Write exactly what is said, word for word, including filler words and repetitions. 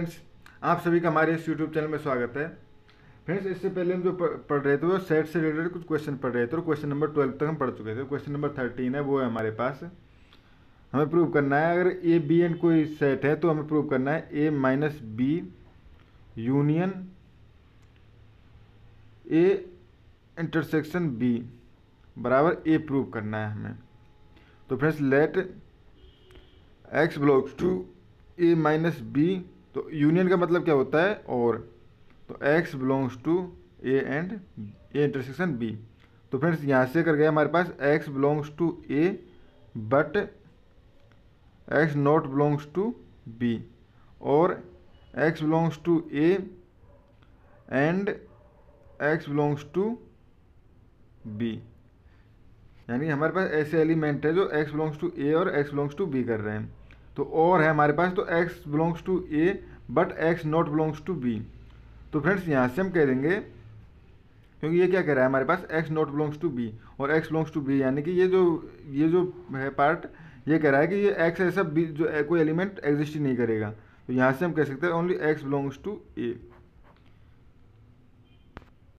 Friends, आप सभी का हमारे इस यूट्यूब चैनल में स्वागत है। फ्रेंड्स, इससे पहले हम जो पढ़ रहे थे वो सेट से रिलेटेड कुछ क्वेश्चन पढ़ रहे थे और क्वेश्चन नंबर ट्वेल्व तक हम पढ़ चुके थे। क्वेश्चन नंबर थर्टीन है, वो है हमारे पास, हमें प्रूव करना है अगर ए बी एंड कोई सेट है तो हमें प्रूव करना है A minus B union A intersection B बराबर ए प्रूव करना है हमें। तो friends, let x belongs to A minus B, तो यूनियन का मतलब क्या होता है और, तो x belongs to A and A intersection B. तो फ्रेंड्स, यहाँ से कर गया हमारे पास x belongs to A but x not belongs to B और x belongs to A and x belongs to B, यानी हमारे पास ऐसे एलिमेंट है जो एक्स बिलोंग्स टू ए और एक्स बिलोंग्स टू बी कर रहे हैं। तो और है हमारे पास, तो x belongs to a but x not belongs to b। तो फ्रेंड्स, यहाँ से हम कह देंगे क्योंकि ये क्या कह रहा है हमारे पास x not belongs to b और x बिलोंग्स टू b, यानी कि ये जो ये जो है पार्ट ये कह रहा है कि ये x ऐसा b जो कोई एलिमेंट एग्जिस्ट ही नहीं करेगा। तो यहाँ से हम कह सकते हैं only x belongs to a।